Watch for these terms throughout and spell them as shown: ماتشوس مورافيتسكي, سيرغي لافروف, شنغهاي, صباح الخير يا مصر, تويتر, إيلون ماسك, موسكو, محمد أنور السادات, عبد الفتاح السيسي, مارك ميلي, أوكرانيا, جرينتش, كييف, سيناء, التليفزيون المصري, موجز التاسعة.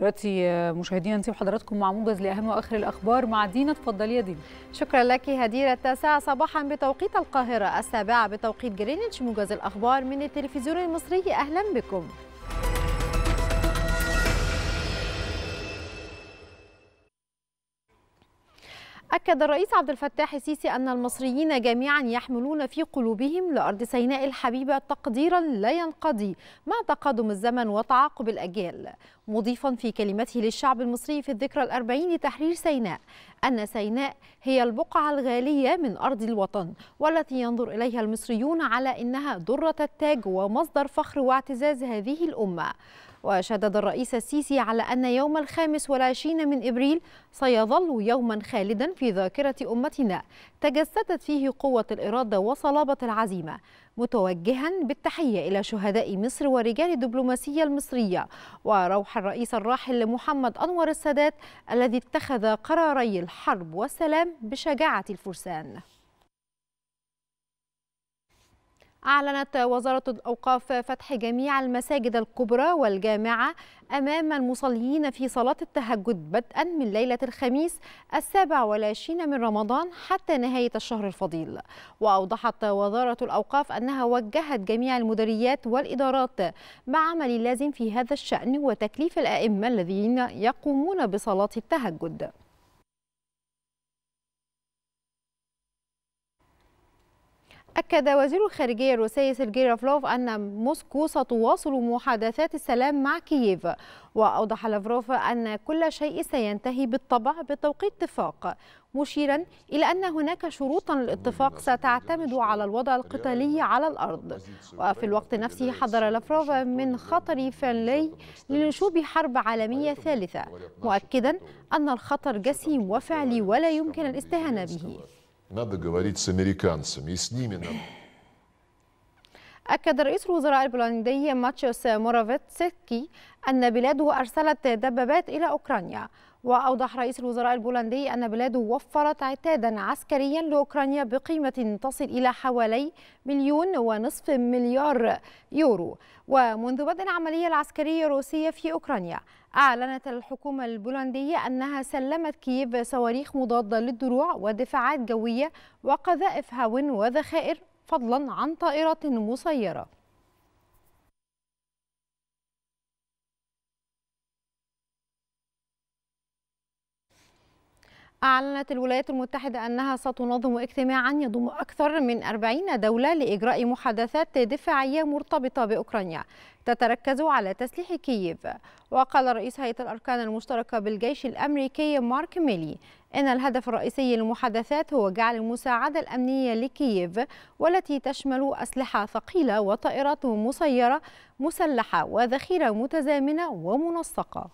دلوقتي مشاهدينا نسيب حضراتكم مع موجز لأهم وآخر الأخبار مع دينا. اتفضلي يا دينا. شكرا لك هديرة. 9 صباحا بتوقيت القاهرة، 7 بتوقيت جرينتش، موجز الأخبار من التلفزيون المصري. أهلا بكم. أكد الرئيس عبد الفتاح السيسي أن المصريين جميعا يحملون في قلوبهم لأرض سيناء الحبيبة تقديرا لا ينقضي مع تقادم الزمن وتعاقب الأجيال، مضيفا في كلمته للشعب المصري في الذكرى ال40 لتحرير سيناء أن سيناء هي البقعة الغالية من أرض الوطن والتي ينظر إليها المصريون على أنها درة التاج ومصدر فخر واعتزاز هذه الأمة. وشدد الرئيس السيسي على أن يوم 25 من إبريل سيظل يوما خالدا في ذاكرة أمتنا تجسدت فيه قوة الإرادة وصلابة العزيمة، متوجها بالتحية إلى شهداء مصر ورجال الدبلوماسية المصرية، وروح الرئيس الراحل محمد أنور السادات الذي اتخذ قراري الحرب والسلام بشجاعة الفرسان. أعلنت وزارة الأوقاف فتح جميع المساجد الكبرى والجامعة أمام المصلين في صلاة التهجد بدءا من ليلة الخميس 27 من رمضان حتى نهاية الشهر الفضيل. وأوضحت وزارة الأوقاف أنها وجهت جميع المديريات والإدارات بعمل اللازم في هذا الشأن وتكليف الأئمة الذين يقومون بصلاة التهجد. أكد وزير الخارجية الروسي سيرغي لافروف أن موسكو ستواصل محادثات السلام مع كييف، وأوضح لافروف أن كل شيء سينتهي بالطبع بتوقيت اتفاق، مشيرا إلى أن هناك شروطا للاتفاق ستعتمد على الوضع القتالي على الأرض. وفي الوقت نفسه حذر لافروف من خطر فعلي لنشوب حرب عالمية ثالثة، مؤكدا أن الخطر جسيم وفعلي ولا يمكن الاستهانة به. أكد رئيس الوزراء البولندي ماتشوس مورافيتسكي أن بلاده أرسلت دبابات إلى أوكرانيا. وأوضح رئيس الوزراء البولندي أن بلاده وفرت عتادا عسكريا لأوكرانيا بقيمة تصل إلى حوالي 1.5 مليار يورو. ومنذ بدء العملية العسكرية الروسية في أوكرانيا، أعلنت الحكومة البولندية أنها سلمت كييف صواريخ مضادة للدروع ودفاعات جوية وقذائف هاون وذخائر، فضلا عن طائرات مسيرة. أعلنت الولايات المتحدة أنها ستنظم اجتماعا يضم أكثر من 40 دولة لإجراء محادثات دفاعية مرتبطة بأوكرانيا تتركز على تسليح كييف. وقال رئيس هيئة الأركان المشتركة بالجيش الأمريكي مارك ميلي إن الهدف الرئيسي للمحادثات هو جعل المساعدة الأمنية لكييف، والتي تشمل أسلحة ثقيلة وطائرات مسيرة مسلحة وذخيرة متزامنة ومنسقة.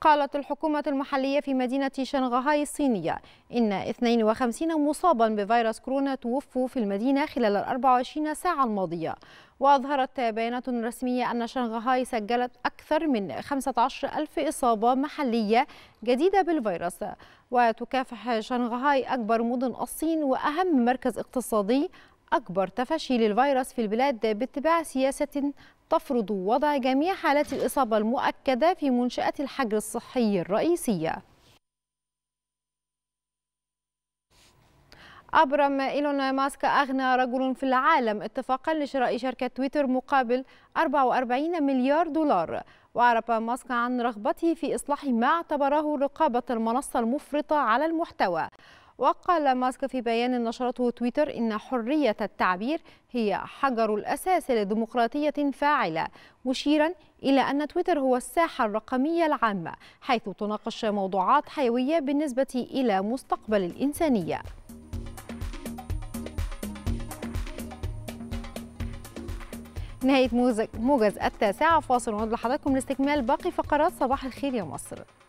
قالت الحكومة المحلية في مدينة شنغهاي الصينية إن 52 مصابا بفيروس كورونا توفوا في المدينة خلال 24 ساعة الماضية. وأظهرت بيانات رسمية أن شنغهاي سجلت أكثر من 15,000 إصابة محلية جديدة بالفيروس. وتكافح شنغهاي أكبر مدن الصين وأهم مركز اقتصادي أكبر تفشي للفيروس في البلاد باتباع سياسة تفرض وضع جميع حالات الإصابة المؤكدة في منشآت الحجر الصحي الرئيسية. أبرم إيلون ماسك أغنى رجل في العالم اتفاقا لشراء شركة تويتر مقابل 44 مليار دولار. وأعرب ماسك عن رغبته في إصلاح ما اعتبره رقابة المنصة المفرطة على المحتوى. وقال ماسك في بيان نشرته تويتر إن حرية التعبير هي حجر الأساس لديمقراطية فاعلة، مشيرا إلى أن تويتر هو الساحة الرقمية العامة حيث تناقش موضوعات حيوية بالنسبة إلى مستقبل الإنسانية. نهاية موجز التاسعة، فاصل ونعود لحضراتكم لاستكمال باقي فقرات صباح الخير يا مصر.